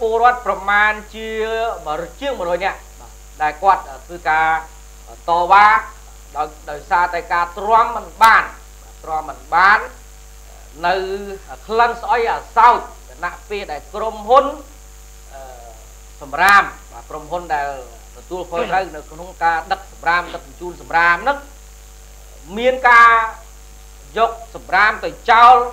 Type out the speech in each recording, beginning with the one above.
Cô đoát phẩm man chưa mở chiếc một hồi nhạc đại quạt từ cả tòa bác đời xa tại cả trò mình bán nơi khăn sói ở sau nạ phê đại cồm hôn sầm ram và cồm hôn đại tu phơi ra được không ca đất sầm ram đất chun sầm ram nước miên ca dọc sầm ram tới trao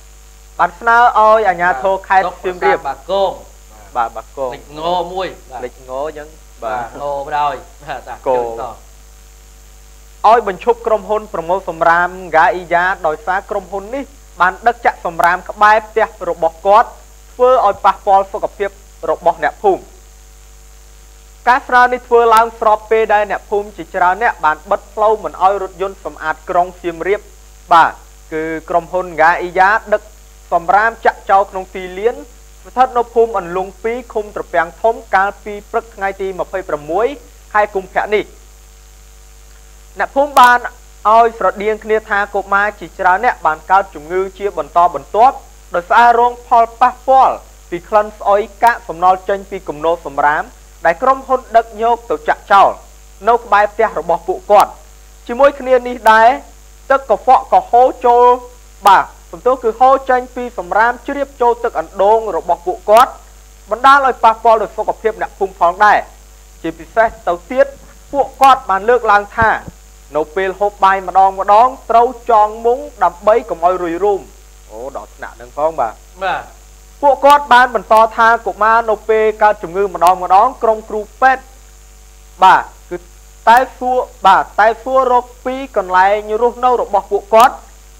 bản sao oi ở nhà thô khai tìm riệp bà cô lịch ngô mui lịch ngô giống bà ngô rồi cô ôi mình chụp crom hôn promo sầm ram gái giá đòi phá crom hôn ní bàn đất chặt sầm ram các bài tiệc rồi bỏ cót phơi ôi pa pol phơi cặp tiệp rồi bỏ nẹp phum các ra đi phơi lang srope đây nẹp phum chỉ ra nẹp bàn bất lâu mình ôi rút yun sầm ạt crom xiêm riệp bà cứ crom hôn gái giá đất sầm ram chặt trâu trong tì liến thất nô phum ẩn lùng pí khung tập bèn thốn cá pí bực ngay tì mà phơi bầm muối hai cùng khẽ ní nè phun ban oi sọt điên kia tha cột mai chỉ ra nè bàn cao chủng ngư chia bẩn to bẩn tốt đời xa rong pol pa pol vì khăn oi cá sầm nol trên vì cùng nô sầm rám đại crom hôn đất nhô tổ chặt trâu nô bài phe rồi bỏ phụ cọt chỉ mỗi kia ní đái tức có phọ có hố trô bà sầm tố cứ hố trên vì sầm rám chưa điệp trô tức ẩn đôn rồi bỏ phụ cọt bẩn đa lời pa pol rồi phô cọp hiệp nè phun phong đài chỉ bị xe tàu tiết phụ cọt bàn lược lang tha nấu pil hộp bài mà đón trâu tròn muốn đập bấy cùng oi rùi rùm ồ đọt nạ đừng con bà phụ cốt ban mình to tha của ma nấu pê ca trùng ngư mà đón krong kru pet bà cứ tay xua rô pi còn lại như rút nâu rồi bọc phụ cốt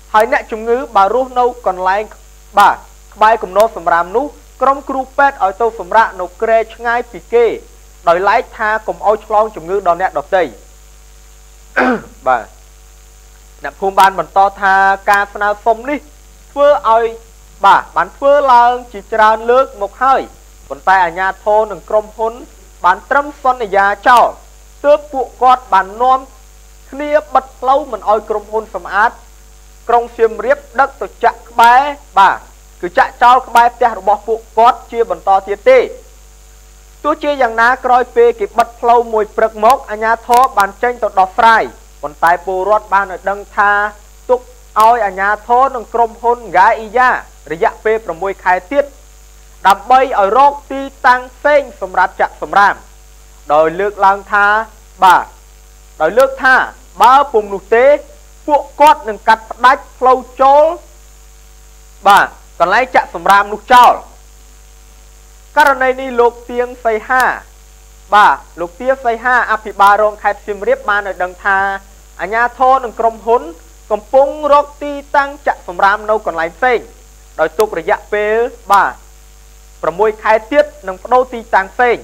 hay nẹ trùng ngư bà rút nâu còn lại bà bài cùng nô sầm ram nú krong kru pet ở tô sầm rạ nấu kre ngay pì kê đòi lái tha cùng oi chlong trùng ngư đòn nẹ đọt tây bà nạp phun ban mình to tha ca phna phong đi phơi oi bà bán phơi lang chỉ trao nước một hơi còn tay ở nhà thôn đừng crom hôn bán trâm son ở nhà cháu tước phụ cọt bán nom kia bật lâu mình oi crom hôn sầm át crom xiêm riếp đất tổ chặt bé bà cứ chặt cháu cái bé tè bỏ phụ cọt chia bẩn to thiệt tê tôi chia rằng ná coi pê kịp bật lâu mùi bực mốc ở nhà thô bàn tranh tột đọc phai còn tay bù rốt bàn ở đằng tha tục oi ở nhà thô nâng crom hôn gái y da rồi dạ pê vào mùi khai tiết đập bay ở rốt ti tăng phênh sầm rạp chặt sầm ram đòi lược lang tha bà đòi lược tha ba phùng nụ tế phụ cốt nâng cắt đách lâu chốn bà còn lấy chặt sầm ram nụ cháu các anh ấy đi lục tiếng say ha bà lục tiếng say ha api ba rong khai phim riết ban ở đằng tha ở nhà thôn đằng crom hốn cầm pung róc ti tăng chặt sầm ram nâu còn lại phèn đòi tục rồi dạ pê bà cầm môi khai tiết đằng đô ti tăng phèn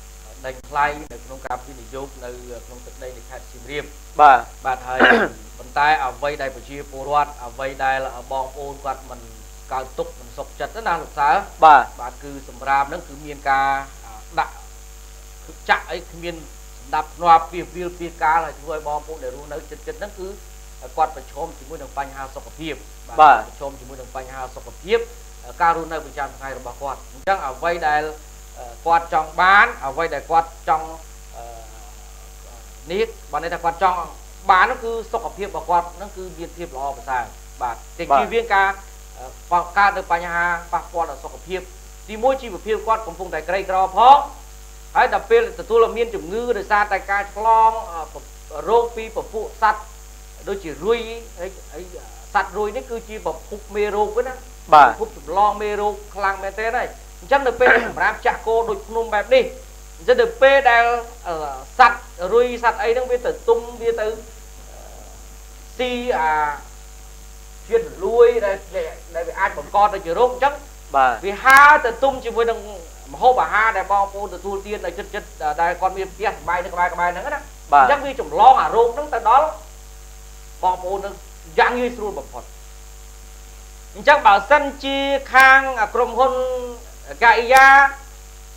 đánh play để không cảm cái để dốc nơi không tập đây để khai sim riêng bà thầy vận tay ở vây đây phải chia bồ đoan ở vây đây là bom ôn quạt mình cao túc mình sọc chặt rất là lục xá bà cứ sầm ram nó cứ miên ca đặng chạy ấy miên đập loa pia cá là chúng bom bông để luôn nơi chân nó cứ quạt và chôm chỉ muốn đồng banh hao sọc hiệp và chôm chỉ muốn đồng banh hao sọc hiệp cá luôn nơi bên trong ngày đồng bạc quạt chắc ở vây đây quạt trong bán ở vây đây quạt trong nít bọn này là quạt trong bán nó cứ sọc hiệp và quạt nó cứ viên hiệp lo và xài và tình chi viên cá vào cá được banh hao bạc quạt là sọc hiệp thì mỗi chi một hiệp quạt cũng phùng đại cây cao phó Hãy đập phê là tôi là miên chụp ngư để xa tại cái phong rô phí và phụ sạch đôi chỉ rùi sạch rùi nó cứ chỉ vào phục mê rô với nó phục chụp lo mê rô làng mê thế này chắc đập phê là rạp chạ cô đôi nôm bẹp đi chắc đập phê đang sạch rùi sạch ấy đang biết tới tung biết tới si chuyện lui đây đây ai còn con đây chỉ rô chắc vì ha tới tung chỉ với đang hô bà ha đại bao cô từ tu tiên này chất đại con miên kia bay được bay nữa đó chắc vì chủng lo à rôm đó đó bao cô nó giang như sôi bập phật chắc bảo sân chi khang crom hôn gai da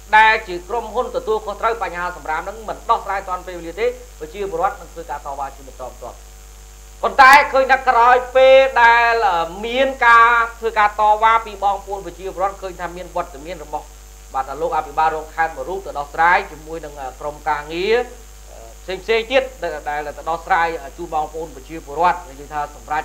đại chỉ crom hôn từ tu con trai bà nhà sầm rám nó mình đo sai toàn về như thế và chưa một loạt người ta tàu bà chỉ một tòm tòm còn tai khơi nặc roi pe đại là miên ca người ta tàu bà bị bao cô và chưa một loạt khơi tham miên vật từ miên rồi bọc bạn là lúc à bị ba rong khan mà rút từ đo trái chúng mui đang trồng càng nghĩa xem tiết đây là từ đo trái chu bong phun và chia bùn loạn người ta sầm rách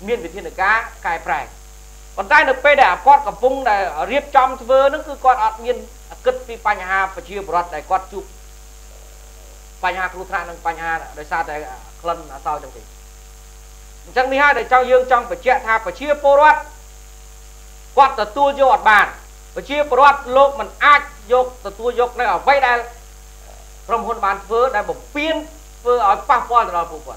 miên về thiên được cá cài phải còn tay được pe đẻ quạt cả vùng này riết trong vừa nó cứ quạt ăn miên cất đi panh hà phải chia bột để quạt chụp panh hà cụt ra năng panh hà để xa để lần sau trong thì trong thứ hai để trong dương trong phải chẹt hà phải chia bột quạt từ tua vô ở bàn và chia bột lốp mình ác dọc từ tua dọc này ở vây đây trong hôn bàn phơ đây bổng phiên phơ ở pa pho rồi bụng quẩn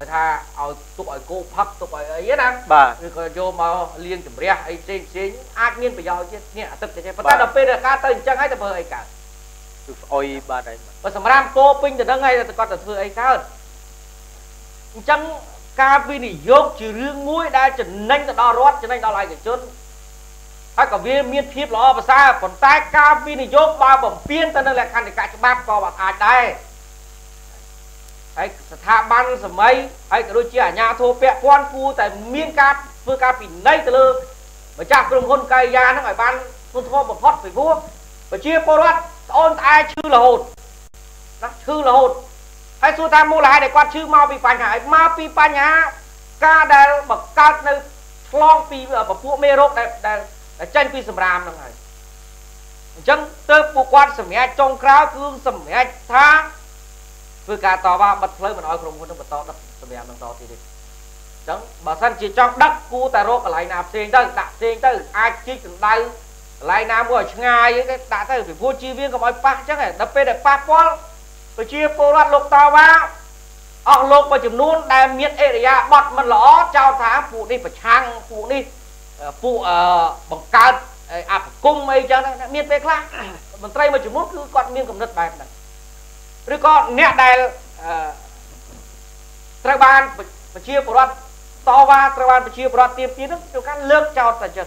người ta ao tụi cô phật tụi ấy nè rồi có vô mà liền chụp ra ấy trên ai miên phải do chứ nhẹ tập cái phần ta đập pin là cá tơi chẳng ai tập hơi cả ôi bà này và sầm ram cô pin từ đó ngay là con tập hơi ấy cá hơn chẳng cá pin thì dốc chỉ riêng mũi đã chỉnh nhanh từ đo rót cho nên đo lại cái chốn hay cả viên miên thiếp lo và xa còn tai cá pin thì dốc ba bổng pin ta nên là khăn để cả cho bác co bạc ai đây thả ban sầm ấy ấy đôi chia ở nhà thô pẹ quan phu tại miên cát vừa cát bị nấy từ lơ mà cha cùng hôn cây da nó phải ban hôn thô một hót phải vuông và chia bột ôn ai chư là hồn đó chư là hồn hay xua ta mua là hai để quan chư mau bị phanh hại mau bị phanh nhá ca đây bậc ca nơi long pi ở bậc phụ mê rốt đây tranh pi sầm ram này chân tơ phụ quan sầm nhẹ trong cáo cương sầm nhẹ tha vừa cả tàu ba bật lên mà nói cùng con nó bật to đập tầm em đang to thì đúng bà săn chỉ trong đất cu ta rốt ở lại nạp tiền tới đặt tiền tới ai chích từng đây lại nam ở ngay cái đã tới phải vô chi viên có mọi pa chắc này đập pe để pa pol rồi chia pol loạt lục tàu ba ở lục mà chụp nôn đè miết area bật mình lõ trao thả phụ đi phải chăng phụ đi phụ bằng cát áp cung mấy chân miết pe khác mình tây mà chụp nốt cứ con miếng cầm đất bài này rồi có nét đây trai ban và chia bột to ba trai ban và chia bột tiêm tiến nước cho các lớp trao tài chân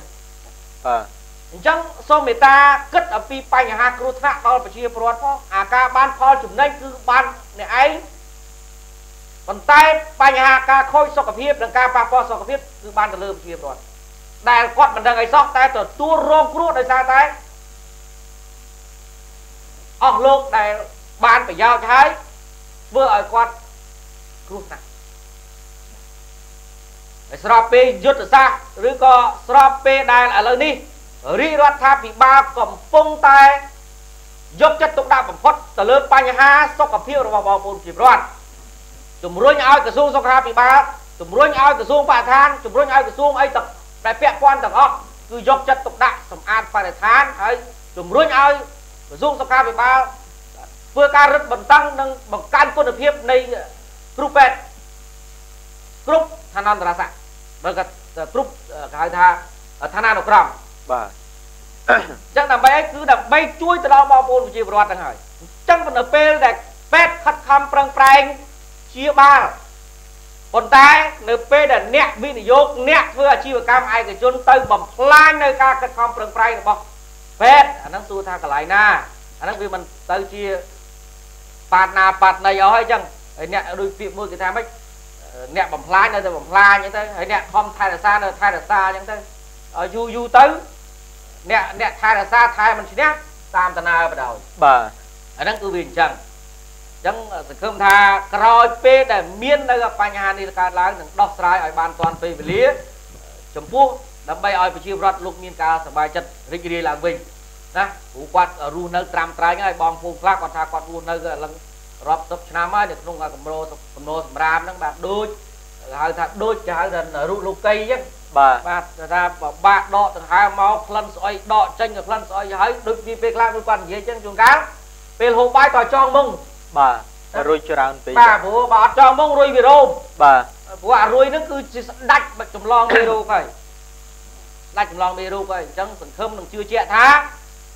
chẳng sau người ta cất ở phi panh hà cửu thạ to và chia bột phong ca ban phong chủng nấy cứ ban này ấy còn tay panh hà ca khôi so cặp hiệp đằng ca ba phong so cặp hiệp cứ ban từ lớp chia bột đây quạt mình đang ấy so tay từ tua rong cửu đây ra tay ở lục đây ban phải giao thái vừa ở quạt luôn này srape dứt ở xa rồi có srape đài lại lên đi ri đoạt tháp bị ba cầm phong tay dốc chất tục đạo bằng phật từ lớp panh ha sóc cặp phiêu vào vào môn chỉ đoạt chủng rối nhau từ xuống sóc ha bị ba chủng rối nhau từ xuống bà than chủng rối nhau từ xuống ấy tập đại phe quan tập họ cứ dốc chất tục đạo sầm an phải đại than ấy chủng rối nhau từ xuống sóc ha bị ba vừa ca rất bẩn tăng nâng bằng can quân được hiệp này group pet group thanh an ra sạch trúc cái tha thà na nó cầm bà chắc là bay cứ là bay chui từ đó bao bồn gì vào tầng hải chắc còn ở pe đẹp pet khát khăm prang prang chia ba còn tay nửa pe là nẹt vi để vô nẹt vừa chia vào cam ai cái chôn tay bầm lai nơi ca khát khăm prang prang nó bọc pet anh đang xua tha cả lại na anh đang vì mình tay chia bạt na bạt này ở hay chăng nẹt đôi vị môi cái tham ấy nẹt bầm lai nơi đây bầm lai như thế hay nẹt không thay là xa nơi thay là xa như thế ở du du tới nẹt nẹt thay là xa thay mình sẽ nẹt tam tana bắt đầu bà anh đang cứ vì chăng chẳng không tha rồi pe để miên đây gặp anh hà đi là cái láng đọc sai ở ban toàn về lý chấm phu đâm bay ở vị trí rớt lục miên ca sờ bài chật rịch đi làng bình na u quạt ru nơi tram trái ngay bong phu khác còn tha quạt ru nơi lăng rớt tập nam ấy để không gặp cầm đồ ram đang bạt đôi cho hai lần ru lục cây chứ bà ra bà đọ từ hai máu lăn sỏi đọ chân ở lăn sỏi ấy đôi khi pe láng đôi quan gì chứ chúng cá pe hồ bay tỏi cho mông bà rồi chán tí bà bố bà cho mong rồi về đâu bà quả rồi nó cứ đạch mà chùm long về đâu phải đạch chùm long về đâu phải chẳng phần khâm đừng chưa chẹt thá